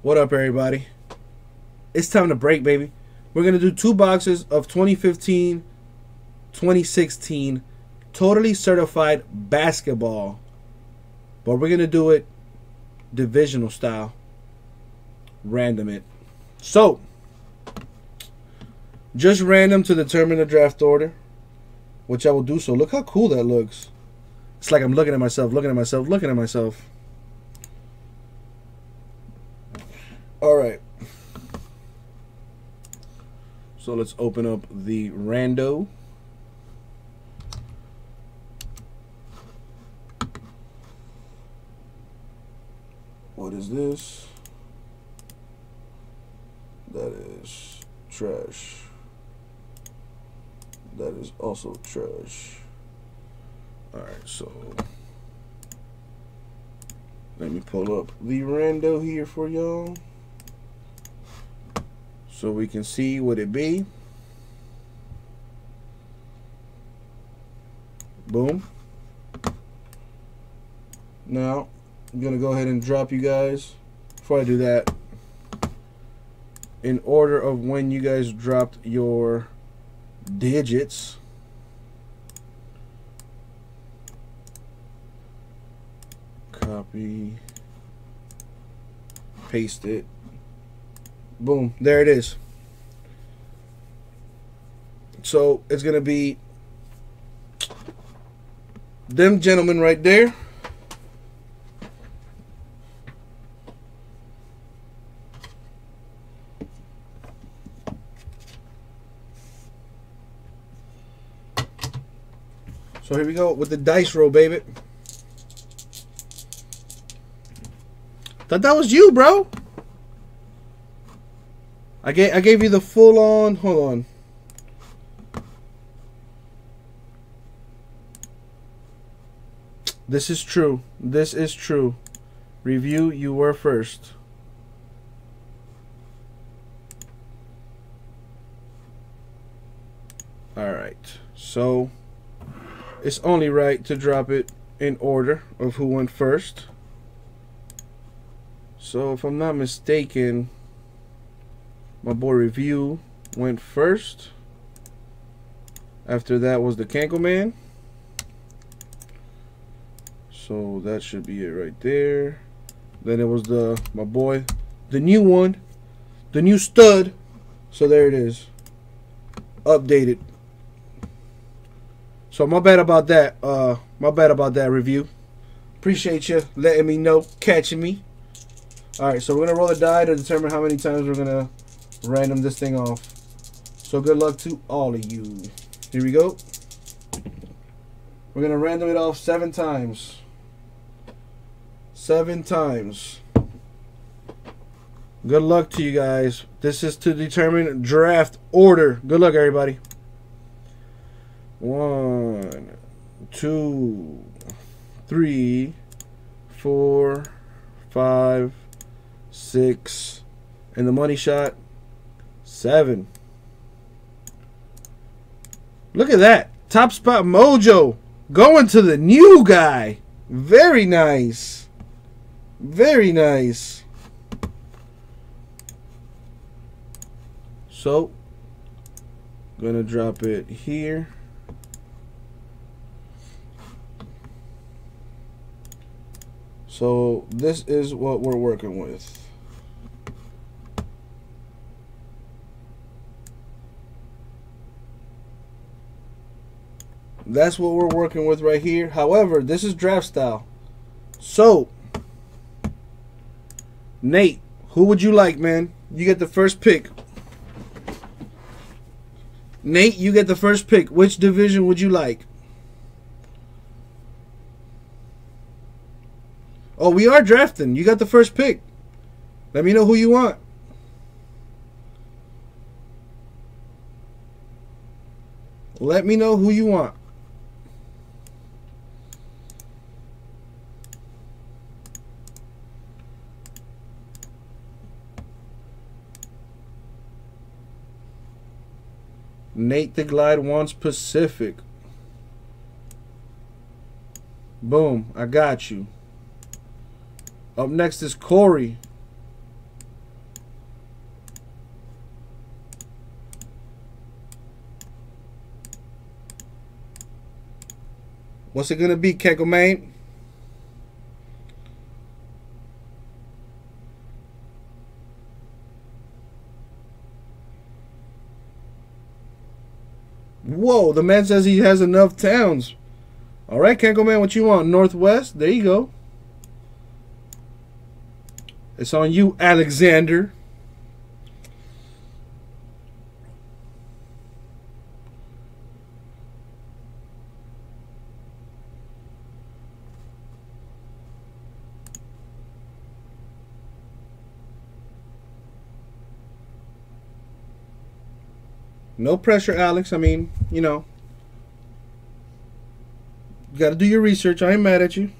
What up, everybody? It's time to break, baby. We're going to do two boxes of 2015, 2016 Totally Certified Basketball. But we're going to do it divisional style. Random it. So, just random to determine the draft order, which I will do so. Look how cool that looks. It's like I'm looking at myself, looking at myself, looking at myself. All right, so let's open up the rando. What is this? That is trash. That is also trash. All right, so let me pull up the rando here for y'all, so we can see what it be. Boom. Now, I'm going to go ahead and drop you guys. Before I do that, in order of when you guys dropped your digits, copy, paste it. Boom, there it is. So it's going to be them gentlemen right there. So here we go with the dice roll, baby. Thought that was you, bro. I gave you the full on. Hold on. This is true. This is true. Review, you were first. All right. So it's only right to drop it in order of who went first. So if I'm not mistaken, my boy Review went first. After that was the Kanko Man. So that should be it right there. Then it was my boy, the new one, the new stud. So there it is, updated. So my bad about that. Review. Appreciate you letting me know, catching me. All right, so we're gonna roll a die to determine how many times we're gonna random this thing off. So good luck to all of you. Here we go. We're gonna random it off 7 times. 7 times. Good luck to you guys. This is to determine draft order. Good luck, everybody. 1, 2, 3, 4, 5, 6, and the money shot. 7. Look at that. Top Spot Mojo going to the new guy. Very nice. Very nice. So, going to drop it here. So, this is what we're working with. That's what we're working with right here. However, this is draft style. So, Nate, who would you like, man? You get the first pick. Nate, you get the first pick. Which division would you like? Oh, we are drafting. You got the first pick. Let me know who you want. Let me know who you want. Nate the Glide wants Pacific. Boom, I got you. Up next is Corey. What's it going to be, Kegelmane? Whoa, the man says he has enough towns. All right, Kegelmane, what you want? Northwest? There you go. It's on you, Alexander. No pressure, Alex. I mean, you know. You got to do your research. I ain't mad at you.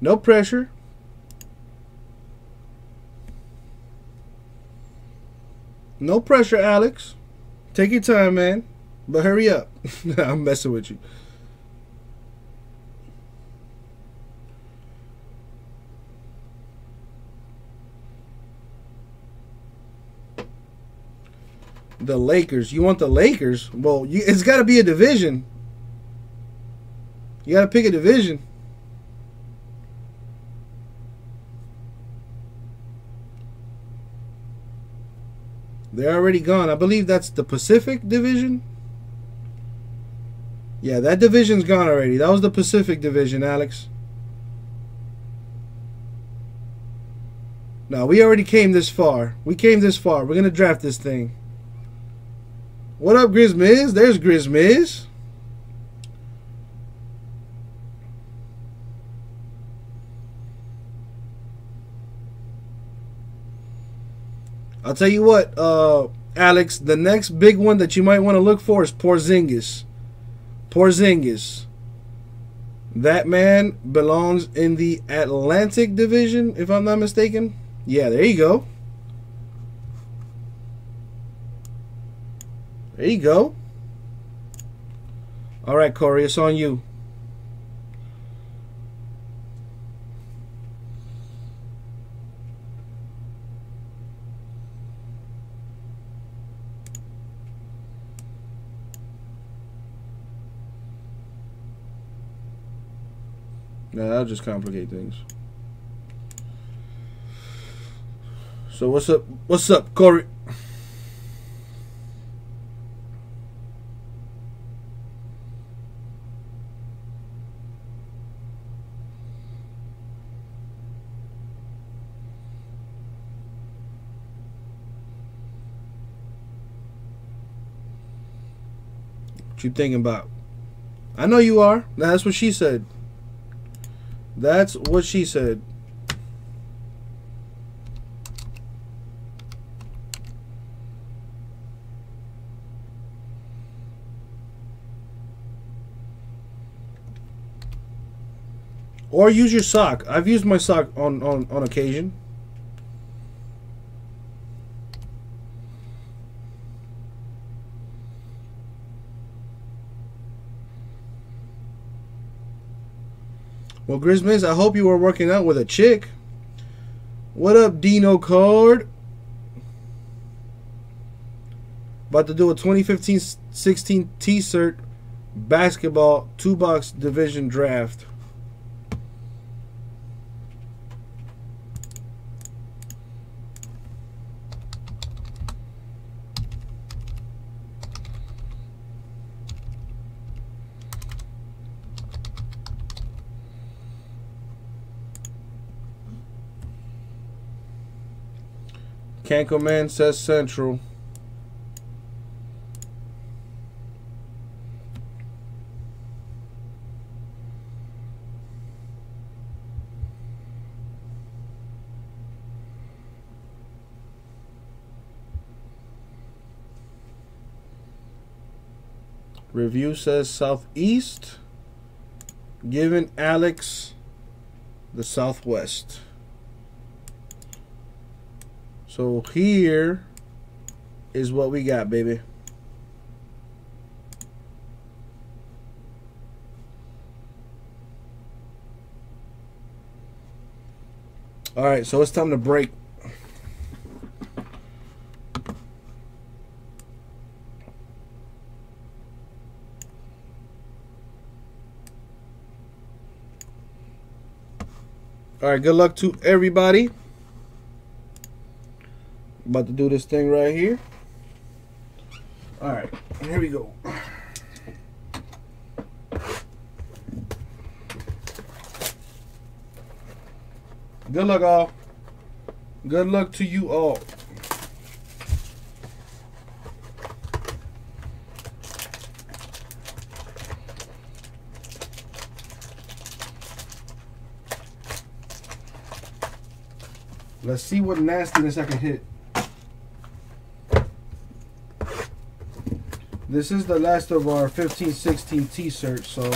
No pressure. No pressure, Alex. Take your time, man. But hurry up. I'm messing with you. The Lakers. You want the Lakers? Well, it's got to be a division. You got to pick a division. They're already gone. I believe that's the Pacific Division. Yeah, that division's gone already. That was the Pacific Division, Alex. No, we already came this far. We came this far. We're going to draft this thing. What up, Grizmiz? There's Grizmiz. I'll tell you what, Alex, the next big one that you might want to look for is Porzingis. Porzingis. That man belongs in the Atlantic Division, if I'm not mistaken. Yeah, there you go. There you go. All right, Corey, it's on you. No, that'll just complicate things. So what's up? What's up, Corey? What you thinking about? I know you are. That's what she said. That's what she said. Or use your sock. I've used my sock on occasion. Well, Grizmiz, I hope you were working out with a chick. What up, Dino Card? About to do a 2015-16 T-shirt basketball 2-box division draft. Kanko Man says Central. Review says Southeast. Giving Alex the Southwest. So here is what we got, baby. All right, so it's time to break. All right, good luck to everybody. About to do this thing right here. All right, here we go. Good luck, all. Good luck to you all. Let's see what nastiness I can hit. This is the last of our 15-16 t-shirts, so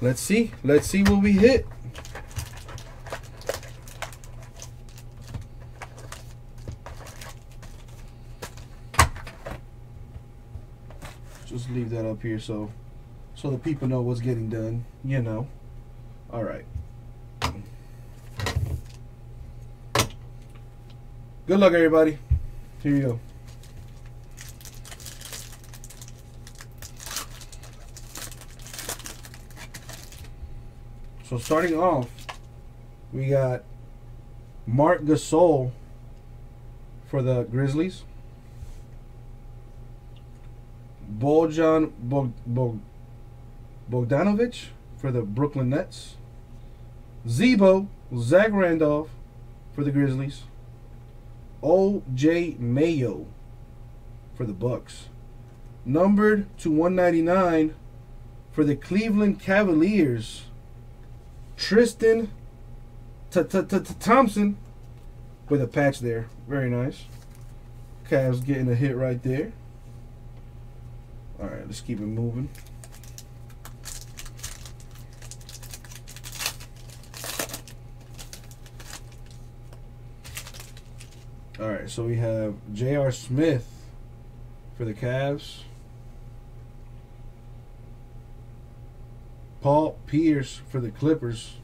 let's see. Let's see what we hit. Just leave that up here so the people know what's getting done, you know. All right. Good luck, everybody. Here you go. So starting off, we got Mark Gasol for the Grizzlies. Bojan Bogdanovic for the Brooklyn Nets. Zach Randolph for the Grizzlies. O.J. Mayo for the Bucks. Numbered to 199 for the Cleveland Cavaliers, Tristan Thompson with a patch there. Very nice. Cavs getting a hit right there. All right, let's keep it moving. All right, so we have J.R. Smith for the Cavs. Paul Pierce for the Clippers.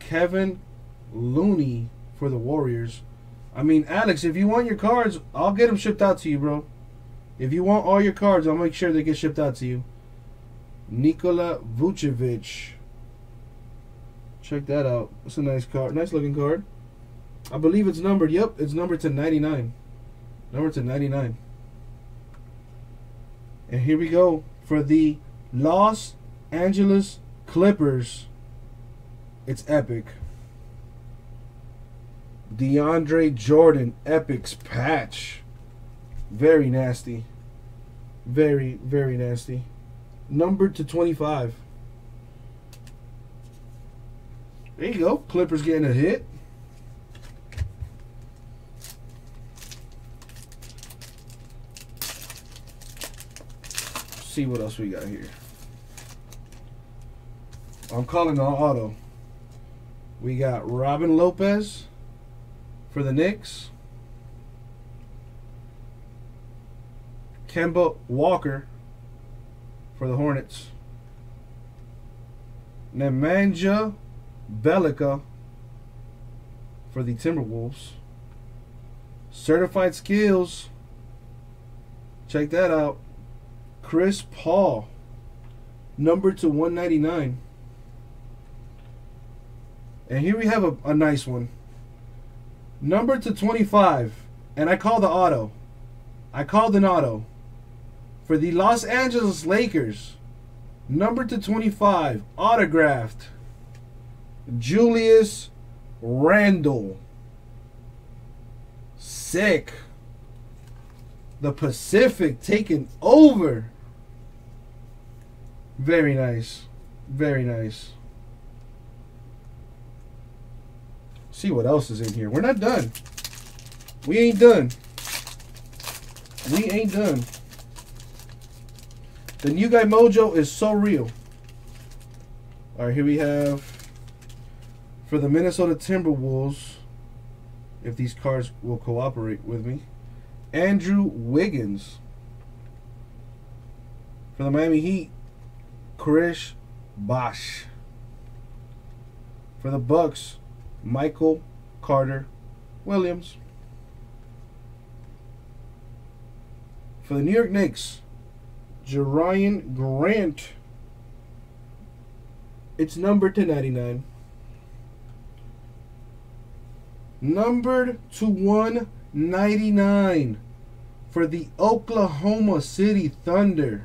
Kevin Looney for the Warriors. I mean, Alex, if you want your cards, I'll get them shipped out to you, bro. If you want all your cards, I'll make sure they get shipped out to you. Nikola Vucevic. Check that out. That's a nice card. Nice looking card. I believe it's numbered. Yep, it's numbered to 99. Numbered to 99. And here we go for the Los Angeles Clippers. It's epic. DeAndre Jordan, Epic's patch. Very nasty. Very, very nasty. Numbered to 25. There you go. Clippers getting a hit. See what else we got here. I'm calling on auto. We got Robin Lopez for the Knicks. Kemba Walker for the Hornets. Nemanja Bjelica for the Timberwolves. Certified skills. Check that out. Chris Paul, numbered to 199. And here we have a nice one. Numbered to 25. And I called the auto. I called an auto. For the Los Angeles Lakers, numbered to 25, autographed, Julius Randle. Sick. The Pacific taking over. Very nice. Very nice. See what else is in here. We're not done. We ain't done. We ain't done. The New Guy Mojo is so real. All right, here we have for the Minnesota Timberwolves, if these cards will cooperate with me, Andrew Wiggins. For the Miami Heat, Chris Bosch. For the Bucks, Michael Carter Williams. For the New York Knicks, Jerion Grant. It's numbered to 99. Numbered to 199 for the Oklahoma City Thunder.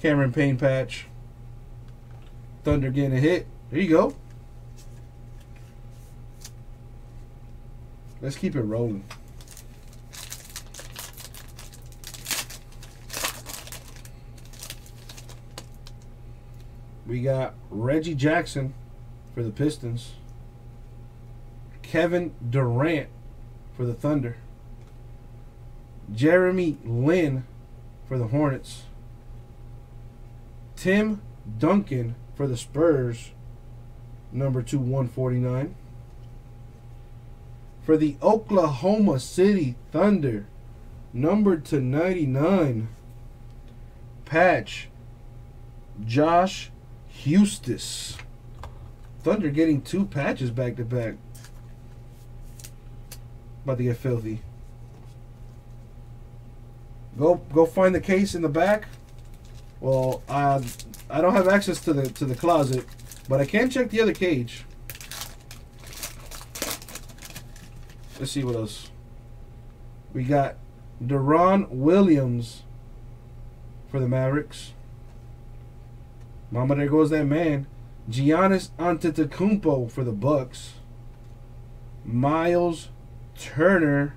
Cameron Payne patch. Thunder getting a hit. There you go. Let's keep it rolling. We got Reggie Jackson for the Pistons. Kevin Durant for the Thunder. Jeremy Lin for the Hornets. Tim Duncan for the Spurs, number 2/149. For the Oklahoma City Thunder, number 2/99. Patch, Josh Huestis. Thunder getting two patches back to back. About to get filthy. Go find the case in the back. Well, I don't have access to the closet, but I can check the other cage. Let's see what else. We got Deron Williams for the Mavericks. Mama, there goes that man. Giannis Antetokounmpo for the Bucks. Miles Turner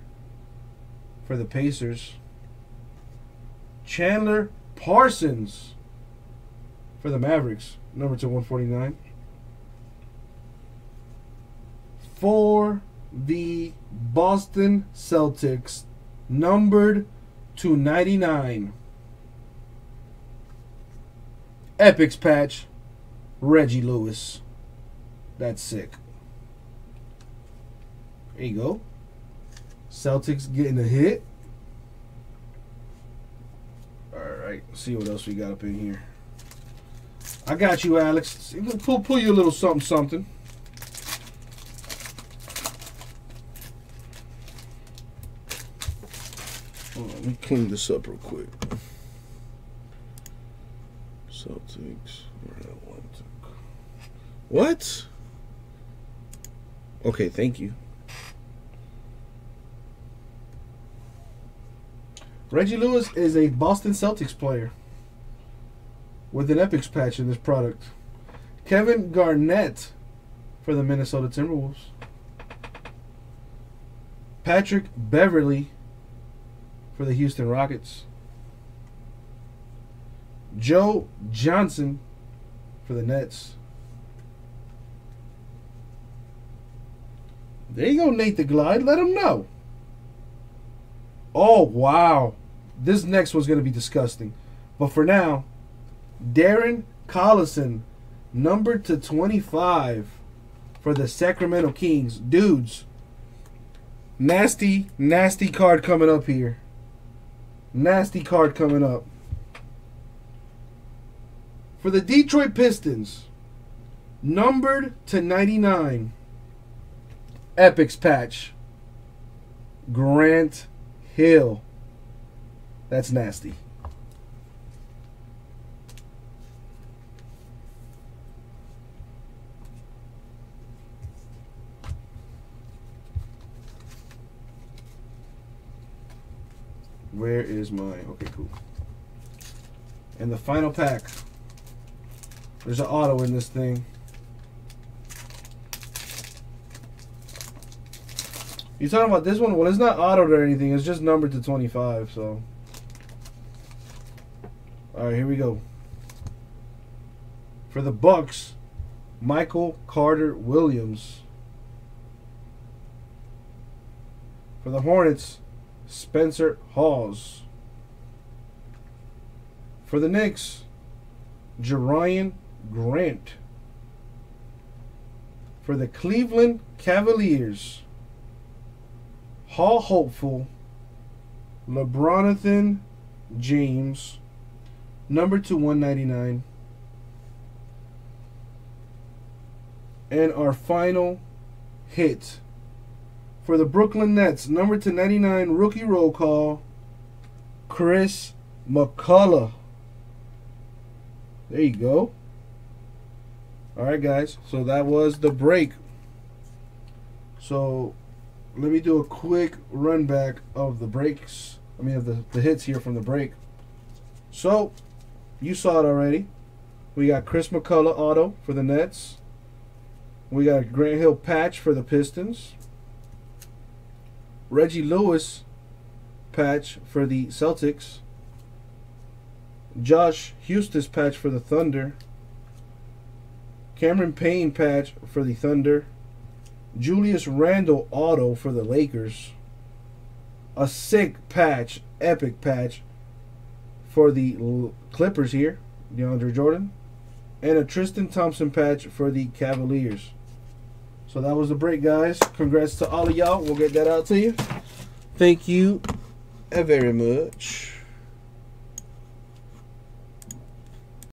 for the Pacers. Chandler Parsons for the Mavericks, number 2/149. For the Boston Celtics, numbered to 99. Epics patch, Reggie Lewis. That's sick. There you go. Celtics getting a hit. Alright, see what else we got up in here. I got you, Alex. Pull you a little something, something. Hold on, let me clean this up real quick. Celtics. What? Okay, thank you. Reggie Lewis is a Boston Celtics player with an Epics patch in this product. Kevin Garnett for the Minnesota Timberwolves. Patrick Beverley for the Houston Rockets. Joe Johnson for the Nets. There you go, Nate the Glide. Let him know. Oh, wow. This next one's going to be disgusting. But for now, Darren Collison, numbered to 25 for the Sacramento Kings. Dudes, nasty, nasty card coming up here. Nasty card coming up. For the Detroit Pistons, numbered to 99. Epics patch, Grant Hill. That's nasty. Where is mine? Okay, cool. And the final pack. There's an auto in this thing. You talking about this one? Well, it's not autoed or anything. It's just numbered to 25, so. All right, here we go. For the Bucks, Michael Carter Williams. For the Hornets, Spencer Hawes. For the Knicks, Jerion Grant. For the Cleveland Cavaliers, Hall hopeful LeBronathan James, number 2/199. And our final hit for the Brooklyn Nets, number 2/99, rookie roll call, Chris McCullough. There you go. Alright guys, so that was the break. So let me do a quick run back of the breaks. I mean of the hits here from the break. So you saw it already. We got Chris McCullough auto for the Nets. We got a Grant Hill patch for the Pistons. Reggie Lewis patch for the Celtics. Josh Huestis patch for the Thunder. Cameron Payne patch for the Thunder. Julius Randle auto for the Lakers. A sick patch, epic patch for the Clippers here, DeAndre Jordan. And a Tristan Thompson patch for the Cavaliers. So that was the break, guys. Congrats to all of y'all. We'll get that out to you. Thank you very much.